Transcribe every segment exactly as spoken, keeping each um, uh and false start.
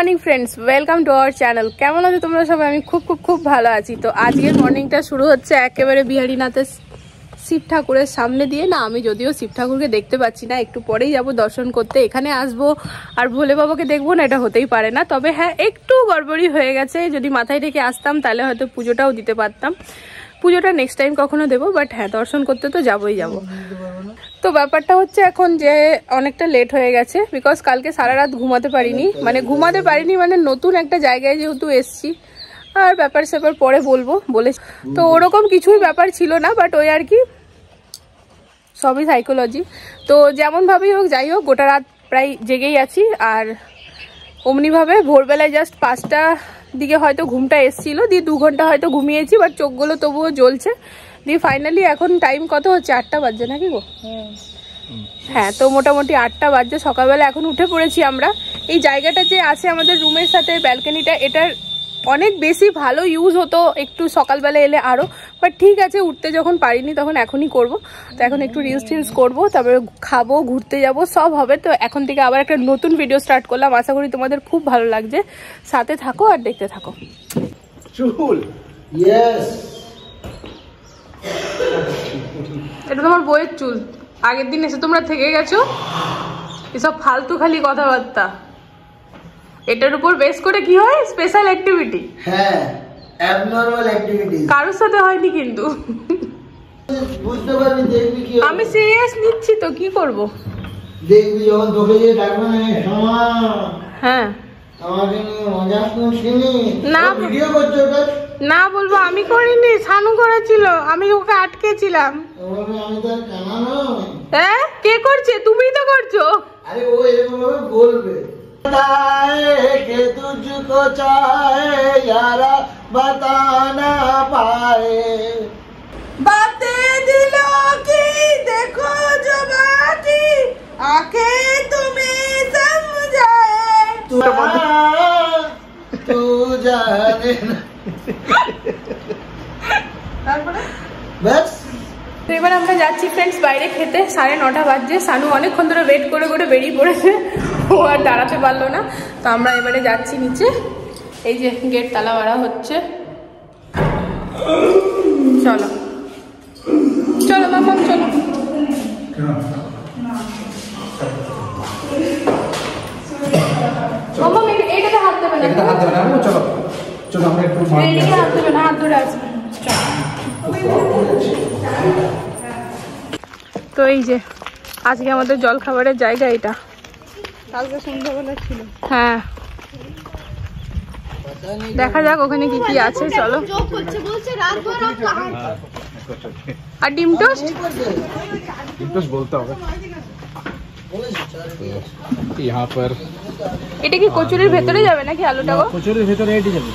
Morning friends, welcome to our channel. কেমন আছো তোমরা সবাই? আমি খুব খুব খুব ভালো আছি। তো আজকের মর্নিংটা শুরু হচ্ছে একেবারে বিহারিনাথের শিব ঠাকুরের সামনে দিয়ে। না, আমি যদিও শিব ঠাকুরকে দেখতে পাচ্ছি না, একটু পরেই যাব দর্শন করতে, এখানে আসবো আর ভোলে বাবাকে দেখবো না, এটা হতেই পারে না। তবে হ্যাঁ, একটু গড়বড়ি হয়ে গেছে, যদি মাথায় রেখে আসতাম তাহলে হয়তো পুজোটাও দিতে পারতাম। পুজোটা নেক্সট টাইম কখনো দেবো, বাট হ্যাঁ দর্শন করতে তো যাবোই যাব। তো ব্যাপারটা হচ্ছে এখন যে অনেকটা লেট হয়ে গেছে, বিকজ কালকে সারা রাত ঘুমাতে পারিনি, মানে ঘুমাতে পারিনি মানে নতুন একটা জায়গায় যেহেতু এসছি, আর ব্যাপার স্যাপার পরে বলবো বলে, তো ওরকম কিছুই ব্যাপার ছিল না, বাট ওই আর কি সবই সাইকোলজি। তো যেমনভাবেই হোক যাই হোক, গোটা রাত প্রায় জেগেই আছি, আর অমনিভাবে ভোরবেলায় জাস্ট পাঁচটা দিকে হয়তো ঘুমটা এসেছিলো, দিয়ে দু ঘন্টা হয়তো ঘুমিয়েছি, বাট চোখগুলো তবুও জ্বলছে। দিয়ে ফাইনালি এখন টাইম কত হচ্ছে, আটটা বাজছে নাকি গো? হ্যাঁ, তো মোটামুটি আটটা বাজছে সকালবেলা, এখন উঠে পড়েছি আমরা। এই জায়গাটা যে আছে আমাদের রুমের সাথে ব্যালকনিটা, এটার অনেক বেশি ভালো ইউজ হতো একটু সকালবেলা এলে আরও, বাট ঠিক আছে উঠতে যখন পারিনি তখন এখনই করব। তো এখন একটু রিলস টিলস করবো, তারপরে খাবো, ঘুরতে যাব, সব হবে। তো এখন থেকে আবার একটা নতুন ভিডিও স্টার্ট করলাম, আশা করি তোমাদের খুব ভালো লাগছে, সাথে থাকো আর দেখতে থাকো। এটা তোমার বইয়ের চুল, আগের দিন এসে তোমরা থেকে গেছো এসব ফালতু খালি কথাবার্তা। এটার উপর বেস করে কি হয় স্পেশাল অ্যাক্টিভিটি, হ্যাঁ অ্যাবনরমাল অ্যাক্টিভিটি, কারোর সাথে হয়নি কিন্তু বুঝতে পারবি, দেখবি কি আমি সিরিয়াস নিচ্ছি তো কি করব, দেখবি যখন তোকে যে ডাকবে না শামা, হ্যাঁ আমাকে নিয়ে মজা করছিনি না, ভিডিও করছ ওটা না বলবো আমি করিনি, শানু করেছিল, আমি ওকে আটকেছিলাম। ওরে আমি তো কানা নই, হ্যাঁ কে করছে? তুমিই তো করছো। আরে ও এরকম ভাবে বলবে के तुझको चाहे यारा बताना पाए बातें दिलों की, देखो जो बाकी आके तुम्हें समझाए तू तू जाने बस। তো এবার আমরা যাচ্ছি ফ্রেন্ডস বাইরে খেতে, সাড়ে নটা বাজছে, শানু অনেকক্ষণ ধরে ওয়েট করে করে বেরিয়ে পড়েছে, ও আর দাঁড়াতে পারলো না। তো আমরা এবারে যাচ্ছি নিচে, এই যে গেট তালা মারা হচ্ছে, চলো চলো মাম্মাম চলো। মাম্মাম এটাতে হাত দেবে না, হাত দেবে না, চলো চলো আমরা একটু এদিকে হাত দেবে না, হাত ধরে আসবে। তো এই যে আজকে আমাদের জল খাবারের জায়গা, এটা কালকে সন্ধ্যাবেলা ছিল, হ্যাঁ দেখা যাক ওখানে কি কি আছে। চলো, আর ডিম টোস্ট, ডিম টোস্ট বলতে হবে। এটা কি কচুরির ভেতরে যাবে নাকি আলুটা? কচুরির ভেতরে এটি যাবে।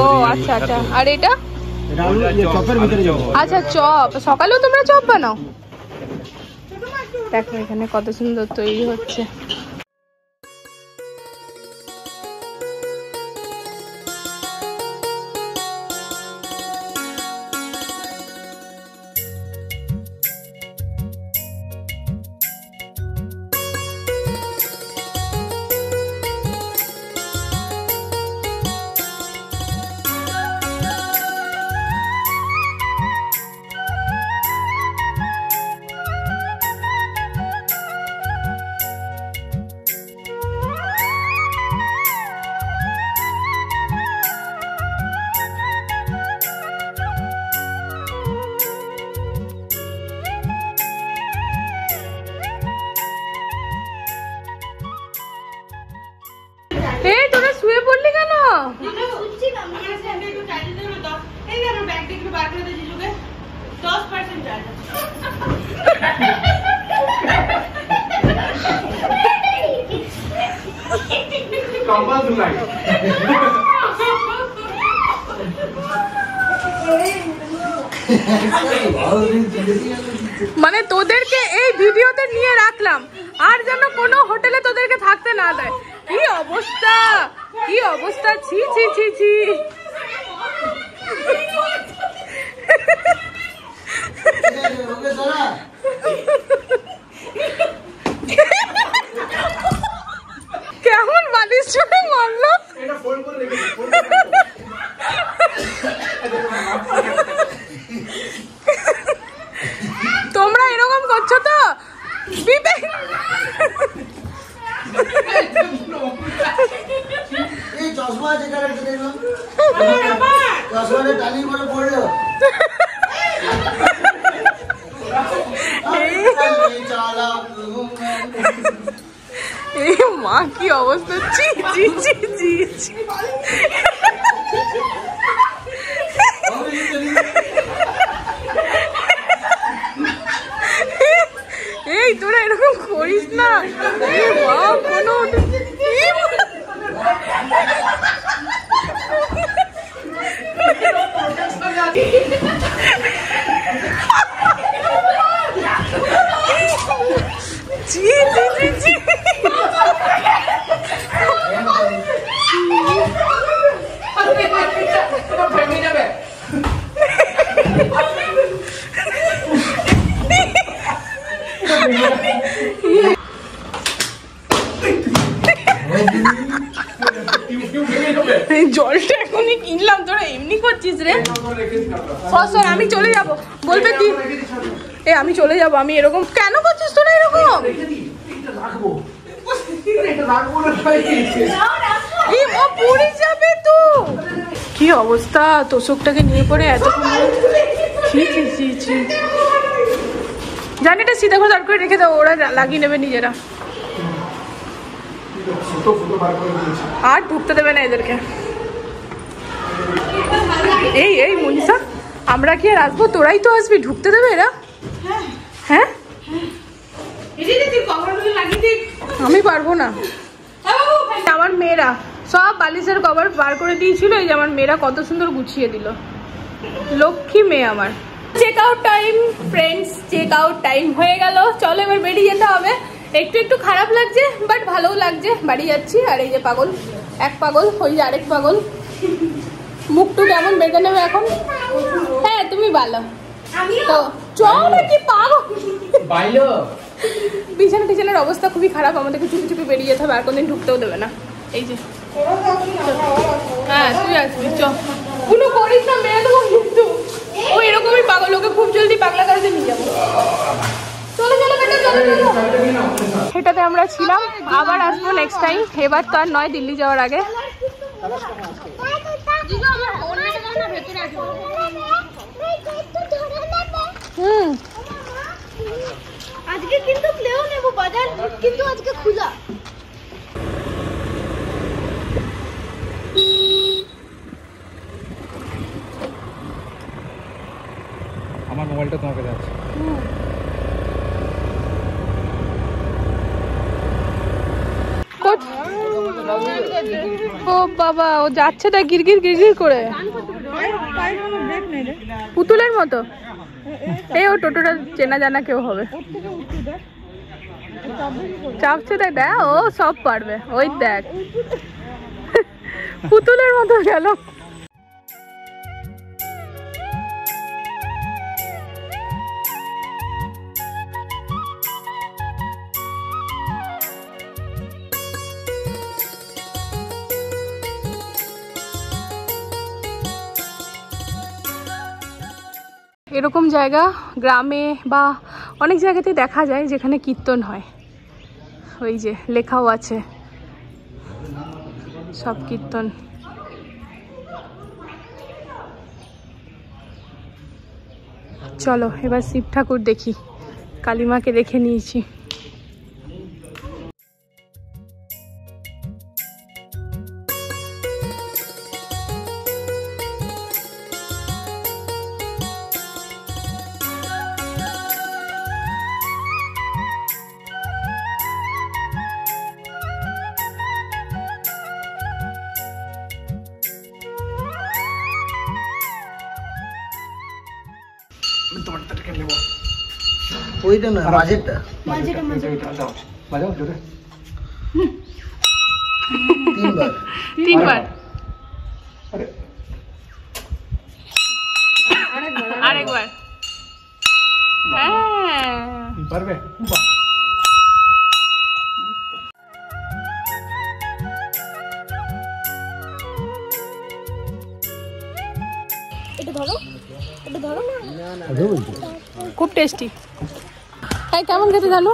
ও আচ্ছা আচ্ছা, আর এটা আচ্ছা চপ, সকালেও তোমরা চপ বানাও। দেখো এখানে কত সুন্দর তৈরি হচ্ছে। মানে তোদেরকে এই ভিডিওতে নিয়ে রাখলাম, আর যেন কোনো হোটেলে তোদেরকে থাকতে না দেয়। কি অবস্থা, কি অবস্থা, ছি ছি ছি ছি। কেমন মানে Be back. Hey, ma, ki avastha chi chi chi chi chi. Hey, tora erokom korish na. Hey, ma, kono. Chi chi chi chi. জলটা এখনই কিনলাম, তোরা এমনি করছিস রে। সর সর, আমি চলে যাবো। বলবে কি এ আমি চলে যাবো, আমি এরকম কেন করছিস তোরা এরকম? কি অবস্থা, তোষকটাকে নিয়ে পড়ে এত জানি। এটা সিধা করে করে রেখে দাও, ওরা লাগিয়ে নেবে নিজেরা, আর ঢুকতে দেবে না এদেরকে। এই এই মনীষা, আমরা কি আর আসবো? তোরাই তো আসবি, ঢুকতে দেবে এরা? হ্যাঁ, আমি পারবো না। আমার মেয়েরা সব বালিশের কভার বার করে দিয়েছিল, এই যে আমার মেয়েরা কত সুন্দর গুছিয়ে দিল। লক্ষ্মী মেয়ে আমার। Check out time friends, check out time হয়ে গেল। চলো এবার বেরিয়ে যেতে হবে। একটু একটু খারাপ লাগছে বাট ভালোও লাগছে। বাড়ি যাচ্ছি। আর এই যে পাগল, এক পাগল ওই যে আরেক পাগল, মুখটু কেমন বেঁধে নেবে এখন। হ্যাঁ তুমি ভালো তো চল নাকি পাগল। বিছানা টিছানার অবস্থা খুবই খারাপ, আমাদেরকে চুপি চুপি বেরিয়ে যেতে হবে, আর কোনদিন ঢুকতেও দেবে না। এই যে হ্যাঁ তুই আসবি, চলো করিস না মেরে দেবো কিন্তু। ও এরকমই পাগল, ওকে খুব জলদি পাগলা কাজে নিয়ে যাবো। চলো চলো বেটা, চলো চলো। এটাতে আমরা ছিলাম, আবার আসবো নেক্সট টাইম। এবার তো আর নয়, দিল্লি যাওয়ার আগে। হুম আজকে কিন্তু ক্লেও নেব, বাজার কিন্তু আজকে খোলা। আমার মোবাইলটা তোমাকে যাচ্ছে। ও বাবা, ও যাচ্ছে না গিরগির গিরগির করে পুতুলের মতো। এই ও টোটোটা চেনা জানা কেউ হবে, চাপছে দেখ। ও সব পারবে, ওই দেখ পুতুলের মতো গেল। এরকম জায়গা গ্রামে বা অনেক জায়গাতেই দেখা যায় যেখানে কীর্তন হয়। ওই যে লেখাও আছে সব কীর্তন। চলো এবার শিব ঠাকুর দেখি, কালীমাকে দেখে নিয়েছি। পারবে খুব tasty. Hey, come on, Dalu.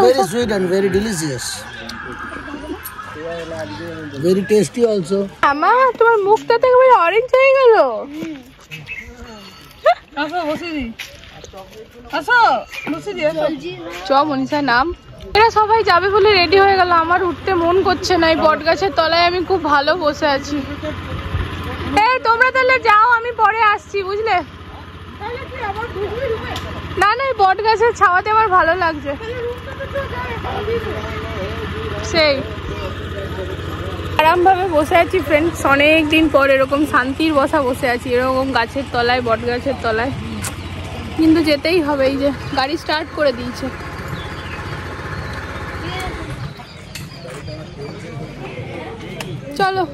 Very sweet and very delicious. Very tasty also. Mama, your mouth is orange. সবাই যাবে বলে রেডি হয়ে গেল। আমার উঠতে মন করছে না, এই বট গাছের তলায় আমি খুব ভালো বসে আছি। এই তোমরা তাহলে যাও, আমি পরে আসছি, বুঝলে? না না, এই বট গাছের ছাওয়াতে আমার ভালো লাগছে। সেই আরামভাবে বসে আছি ফ্রেন্ডস, অনেকদিন পর এরকম শান্তির বসা বসে আছি, এরকম গাছের তলায়, বট গাছের তলায়। কিন্তু যেতেই হবে। এই যে গাড়ি স্টার্ট করে দিয়েছে। চলো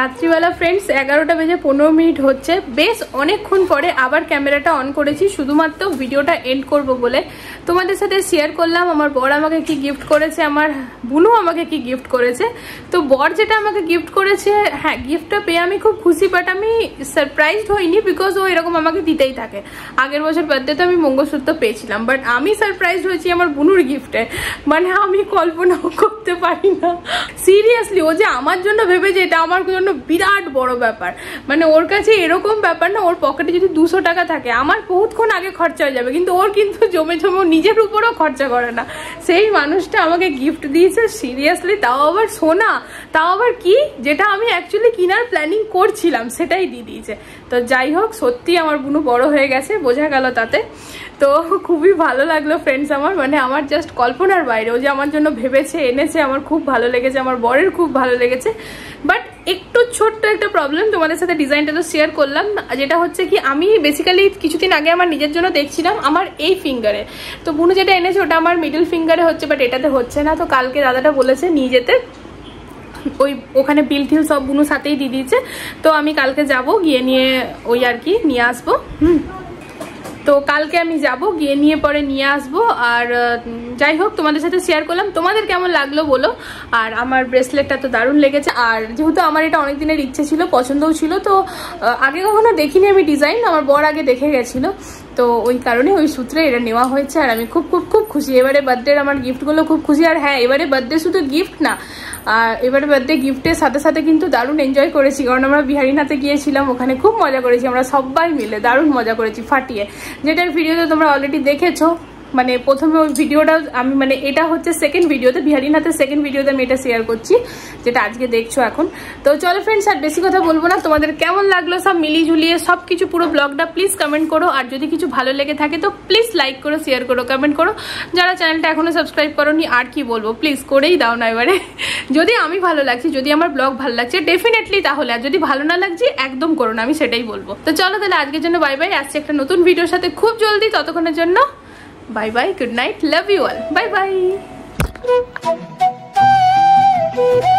রাত্রিবেলা ফ্রেন্ডস এগারোটা বেজে পনেরো মিনিট হচ্ছে। বেশ অনেকক্ষণ পরে আবার ক্যামেরাটা অন করেছি, শুধুমাত্র ভিডিওটা এন্ড করব বলে। তোমাদের সাথে শেয়ার করলাম আমার বর আমাকে কি গিফট করেছে, আমার বুনু আমাকে কি গিফট করেছে। তো বর যেটা আমাকে গিফট করেছে, হ্যাঁ গিফটটা পেয়ে আমি খুব খুশি, বাট আমি সারপ্রাইজড হইনি, বিকজ ও এরকম আমাকে দিতেই থাকে। আগের বছর বাদে তো আমি মঙ্গলসূত্র পেয়েছিলাম, বাট আমি সারপ্রাইজড হয়েছি আমার বুনুর গিফটে। মানে আমি কল্পনাও করতে পারি না সিরিয়াসলি, ও যে আমার জন্য ভেবেছে এটা আমার জন্য বিরাট বড় ব্যাপার। মানে ওর কাছে এরকম ব্যাপার না, ওর পকেটে যদি দুশো টাকা থাকে আমার বহুতক্ষণ আগে খরচা হয়ে যাবে, কিন্তু ওর কিন্তু জমে জমে নিজের উপরও খরচা করে না। সেই মানুষটা আমাকে গিফট দিয়েছে সিরিয়াসলি, তাও আবার সোনা, তাও আবার কি যেটা আমি অ্যাকচুয়ালি কেনার প্ল্যানিং করছিলাম সেটাই দিয়ে দিয়েছে। তো যাই হোক, সত্যি আমার বুনু বড় হয়ে গেছে, বোঝা গেল তাতে। তো খুবই ভালো লাগলো ফ্রেন্ডস আমার, মানে আমার জাস্ট কল্পনার বাইরে ও যে আমার জন্য ভেবেছে এনেছে, আমার খুব ভালো লেগেছে, আমার বরের খুব ভালো লেগেছে। বাট একটু ছোট্ট একটা প্রবলেম তোমাদের সাথে ডিজাইনটা তো শেয়ার করলাম, যেটা হচ্ছে কি আমি বেসিক্যালি কিছুদিন আগে আমার নিজের জন্য দেখছিলাম আমার এই ফিঙ্গারে। তো বুনু যেটা এনেছে ওটা আমার মিডল ফিঙ্গারে হচ্ছে, বাট এটাতে হচ্ছে না। তো কালকে দাদাটা বলেছে নিয়ে যেতে, ওই ওখানে বিল টিল সব বুনুর সাথেই দিয়ে দিয়েছে। তো আমি কালকে যাব গিয়ে নিয়ে ওই আর কি নিয়ে আসবো। হুম, তো কালকে আমি যাব গিয়ে নিয়ে পরে নিয়ে আসবো। আর যাই হোক তোমাদের সাথে শেয়ার করলাম, তোমাদের কেমন লাগলো বলো। আর আমার ব্রেসলেটটা তো দারুণ লেগেছে, আর যেহেতু আমার এটা অনেক দিনের ইচ্ছে ছিল, পছন্দও ছিল, তো আগে কখনো দেখিনি আমি ডিজাইন, আমার বর আগে দেখে গেছিলো, তো ওই কারণে ওই সূত্রে এটা নেওয়া হয়েছে। আর আমি খুব খুব খুব খুশি, এবারে বার্থডের আমার গিফটগুলো খুব খুশি। আর হ্যাঁ, এবারে বার্থডে শুধু গিফট না, আর এবারে বার্থডে গিফটের সাথে সাথে কিন্তু দারুণ এনজয় করেছি, কারণ আমরা বিহারিনাথে গিয়েছিলাম, ওখানে খুব মজা করেছি আমরা সবাই মিলে, দারুণ মজা করেছি ফাটিয়ে, যেটার ভিডিও তো তোমরা অলরেডি দেখেছো। মানে প্রথমে ওই ভিডিওটা আমি মানে এটা হচ্ছে সেকেন্ড ভিডিওতে, বিহারিনাথের সেকেন্ড ভিডিওতে আমি এটা শেয়ার করছি যেটা আজকে দেখছো এখন। তো চলো ফ্রেন্ডস আর বেশি কথা বলবো না, তোমাদের কেমন লাগলো সব মিলিয়ে ঝুলিয়ে সব কিছু পুরো ব্লগটা প্লিজ কমেন্ট করো, আর যদি কিছু ভালো লেগে থাকে তো প্লিজ লাইক করো, শেয়ার করো, কমেন্ট করো। যারা চ্যানেলটা এখনও সাবস্ক্রাইব করোনি আর কি বলবো, প্লিজ করেই দাও না এবারে। যদি আমি ভালো লাগছি, যদি আমার ব্লগ ভালো লাগছে ডেফিনেটলি তাহলে, আর যদি ভালো না লাগছে একদম করো না, আমি সেটাই বলবো। তো চলো তাহলে আজকের জন্য বাই বাই, আসছে একটা নতুন ভিডিওর সাথে খুব জলদি, ততক্ষণের জন্য bye bye, good night, love you all, bye by.